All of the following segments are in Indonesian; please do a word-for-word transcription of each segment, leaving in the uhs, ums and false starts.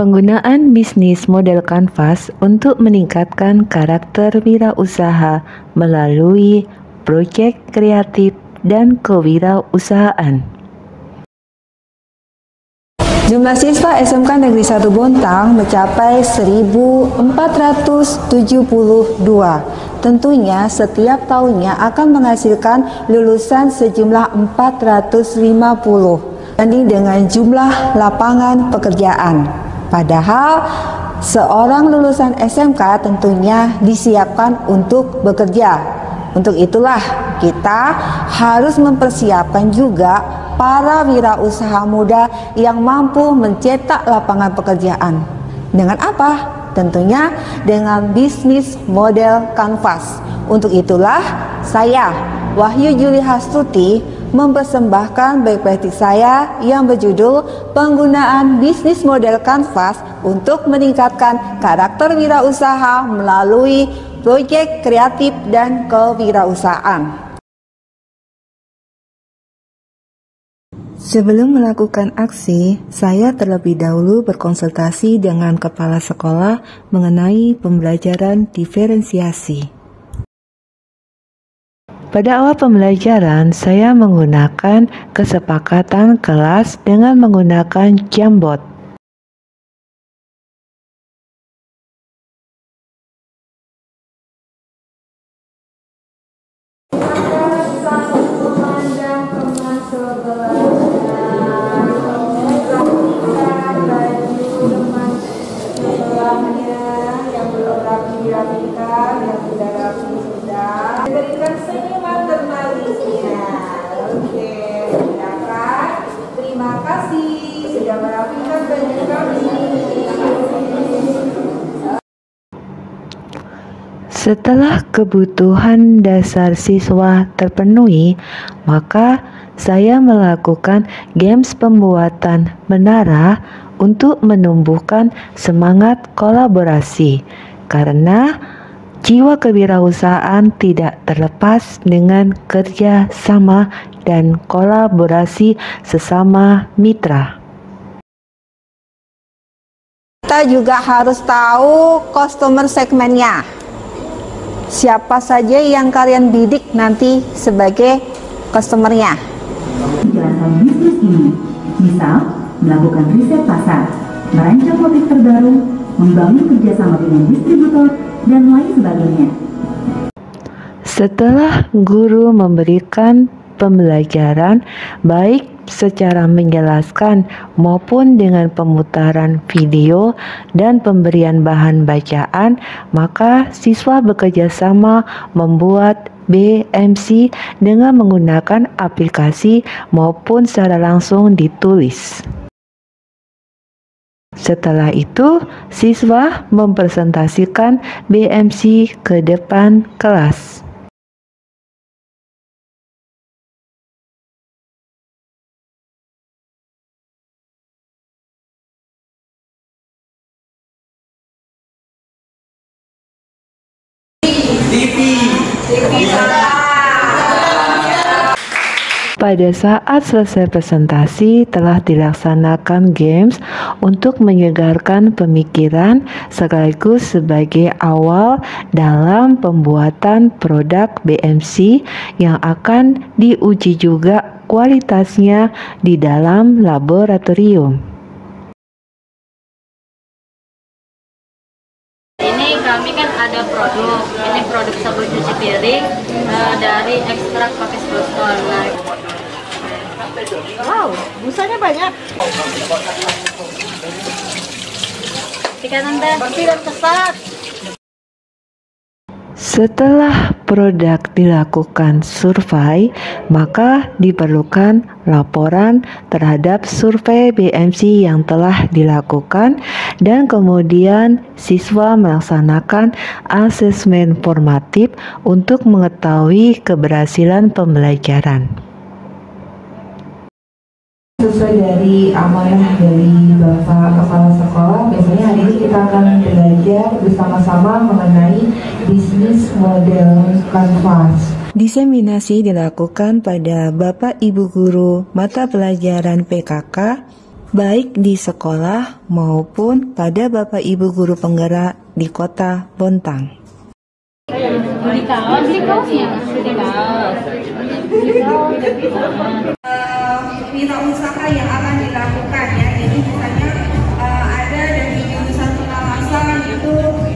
Penggunaan bisnis model kanvas untuk meningkatkan karakter wirausaha melalui proyek kreatif dan kewirausahaan. Jumlah siswa S M K Negeri satu Bontang mencapai seribu empat ratus tujuh puluh dua. Tentunya setiap tahunnya akan menghasilkan lulusan sejumlah empat ratus lima puluh banding dengan jumlah lapangan pekerjaan. Padahal seorang lulusan S M K tentunya disiapkan untuk bekerja. Untuk itulah kita harus mempersiapkan juga para wirausaha muda yang mampu mencetak lapangan pekerjaan. Dengan apa? Tentunya dengan bisnis model kanvas. Untuk itulah saya, Wahyu Juli Hastuti, mempersembahkan B P P T saya yang berjudul Penggunaan Bisnis Model Kanvas untuk Meningkatkan Karakter Wirausaha Melalui Proyek Kreatif dan Kewirausahaan. Sebelum melakukan aksi, saya terlebih dahulu berkonsultasi dengan kepala sekolah mengenai pembelajaran diferensiasi. Pada awal pembelajaran, saya menggunakan kesepakatan kelas dengan menggunakan Jamboard. Setelah kebutuhan dasar siswa terpenuhi, maka saya melakukan games pembuatan menara untuk menumbuhkan semangat kolaborasi, karena jiwa kewirausahaan tidak terlepas dengan kerja sama dan kolaborasi sesama mitra. Kita juga harus tahu customer segmennya. Siapa saja yang kalian bidik nanti sebagai customernya. Penjelasan bisnis ini, misal melakukan riset pasar, merancang produk terbaru, membangun kerjasama dengan distributor, dan lain sebagainya. Setelah guru memberikan pembelajaran, baik secara menjelaskan maupun dengan pemutaran video dan pemberian bahan bacaan, maka siswa bekerjasama membuat B M C dengan menggunakan aplikasi maupun secara langsung ditulis. Setelah itu, siswa mempresentasikan B M C ke depan kelas. Pada saat selesai presentasi telah dilaksanakan games untuk menyegarkan pemikiran sekaligus sebagai awal dalam pembuatan produk B M C yang akan diuji juga kualitasnya di dalam laboratorium. Ini kami kan ada produk, ini produk sabun cuci piring uh, dari ekstrak pakis boston. Wow, busanya banyak. Tingkatan teh bersih dan pesat. Setelah produk dilakukan survei, maka diperlukan laporan terhadap survei B M C yang telah dilakukan, dan kemudian siswa melaksanakan asesmen formatif untuk mengetahui keberhasilan pembelajaran. Sesuai dari amanah dari Bapak Kepala Sekolah, biasanya hari ini kita akan belajar bersama-sama mengenai bisnis model kanvas. Diseminasi dilakukan pada Bapak Ibu Guru mata pelajaran P K K, baik di sekolah maupun pada Bapak Ibu guru penggerak di Kota Bontang. Wira usaha yang akan dilakukan ya, jadi misalnya uh, ada dari jurusan pengawasan itu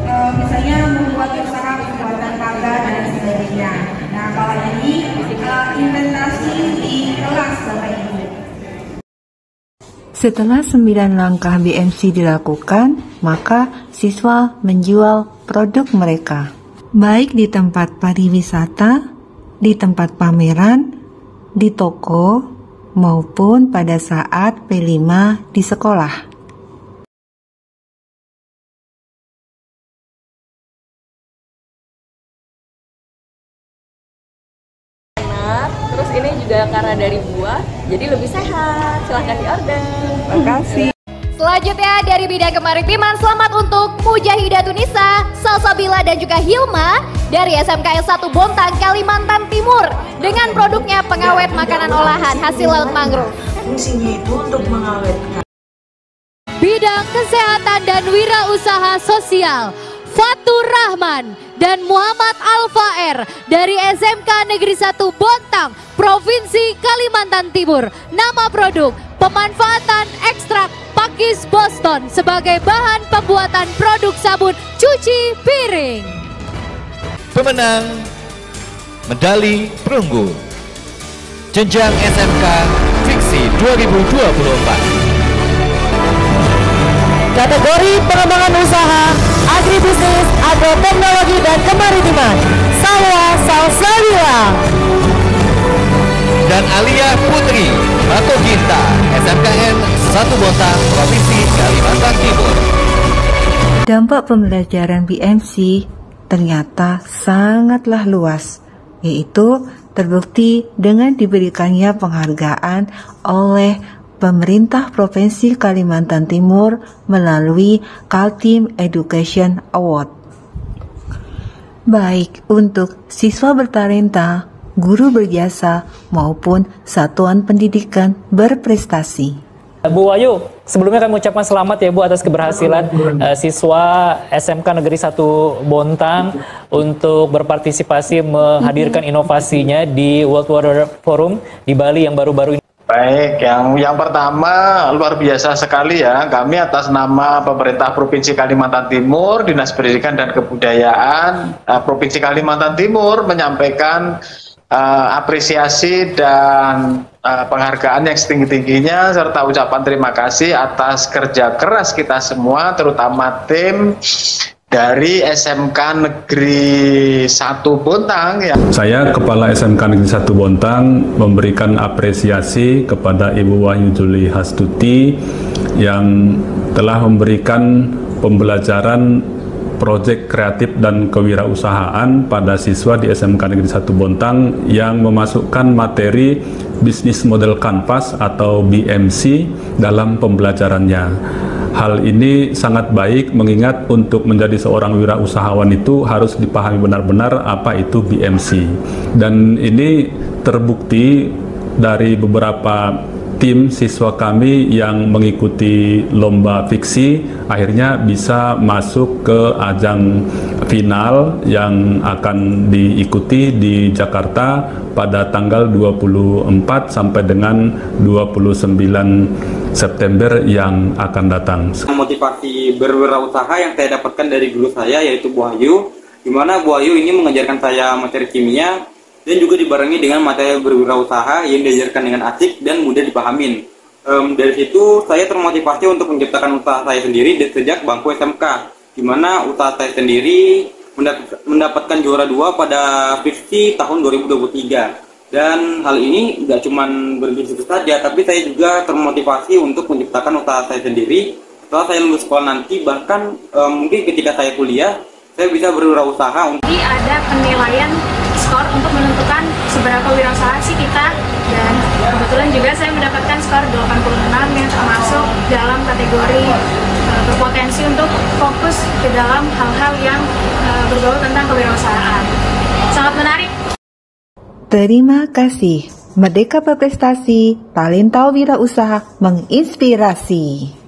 uh, misalnya membuat usaha pembuatan pagar dan sebagainya. Nah kalau ini uh, inventasi di kelas Bapak Ibu. Setelah sembilan langkah B M C dilakukan, maka siswa menjual produk mereka, baik di tempat pariwisata, di tempat pameran, di toko, maupun pada saat P lima di sekolah. Enak, terus ini juga karena dari buah, jadi lebih sehat. Silahkan diorder. Terima kasih. Selanjutnya dari bidang kemaritiman, selamat untuk Mujahidatun Nisa, Salsabila dan juga Hilma dari S M K negeri satu Bontang, Kalimantan Timur dengan produknya pengawet makanan olahan hasil laut mangrove. Fungsinya itu untuk mengawetkan. Bidang kesehatan dan wirausaha sosial, Fatur Rahman dan Muhammad Alfaer dari S M K negeri satu Bontang, Provinsi Kalimantan Timur. Nama produk, pemanfaatan ekstrak pakis Boston sebagai bahan pembuatan produk sabun cuci piring. Pemenang medali perunggu jenjang S M K Fiksi dua ribu dua puluh empat. Kategori pengembangan usaha, agribisnis, agroteknologi dan kemaritiman. Saya Sauslalia dan Alia Putri, Batu Ginta, S M K negeri satu Bontang, Provinsi Kalimantan Timur. Dampak pembelajaran B M C ternyata sangatlah luas, yaitu terbukti dengan diberikannya penghargaan oleh pemerintah Provinsi Kalimantan Timur melalui Kaltim Education Award. Baik untuk siswa bertalenta, guru berjasa maupun satuan pendidikan berprestasi. Bu Ayu, sebelumnya kami ucapkan selamat ya Bu atas keberhasilan uh, siswa S M K negeri satu Bontang untuk berpartisipasi menghadirkan inovasinya di World Water Forum di Bali yang baru-baru ini. Baik, yang yang pertama luar biasa sekali ya, kami atas nama pemerintah Provinsi Kalimantan Timur, Dinas Pendidikan dan Kebudayaan uh, Provinsi Kalimantan Timur menyampaikan Uh, apresiasi dan uh, penghargaan yang setinggi-tingginya serta ucapan terima kasih atas kerja keras kita semua, terutama tim dari S M K negeri satu Bontang ya. Saya Kepala S M K negeri satu Bontang memberikan apresiasi kepada Ibu Wahyu Juli Hastuti yang telah memberikan pembelajaran proyek kreatif dan kewirausahaan pada siswa di S M K negeri satu Bontang yang memasukkan materi bisnis model kanvas atau B M C dalam pembelajarannya. Hal ini sangat baik mengingat untuk menjadi seorang wirausahawan itu harus dipahami benar-benar apa itu B M C. Dan ini terbukti dari beberapa tim siswa kami yang mengikuti lomba fiksi akhirnya bisa masuk ke ajang final yang akan diikuti di Jakarta pada tanggal dua puluh empat sampai dengan dua puluh sembilan September yang akan datang. Motivasi berwirausaha yang saya dapatkan dari guru saya yaitu Bu Ayu, di mana Bu Ayu ini mengajarkan saya materi kimia dan juga dibarengi dengan materi berwirausaha yang diajarkan dengan asik dan mudah dipahamin. Um, dari situ saya termotivasi untuk menciptakan usaha saya sendiri sejak bangku S M K, di mana usaha saya sendiri mendapatkan juara dua pada FIKSI tahun dua ribu dua puluh tiga. Dan hal ini tidak cuma berbisnis saja, tapi saya juga termotivasi untuk menciptakan usaha saya sendiri. Setelah saya lulus sekolah nanti, bahkan um, mungkin ketika saya kuliah, saya bisa berwirausaha. Jadi ada penilaian skor untuk menentukan seberapa wirausaha sih kita, dan kebetulan juga saya mendapatkan skor delapan puluh enam yang termasuk dalam kategori uh, berpotensi untuk fokus ke dalam hal-hal yang uh, berbau tentang kewirausahaan. Sangat menarik. Terima kasih. Merdeka berprestasi, talenta wirausaha menginspirasi.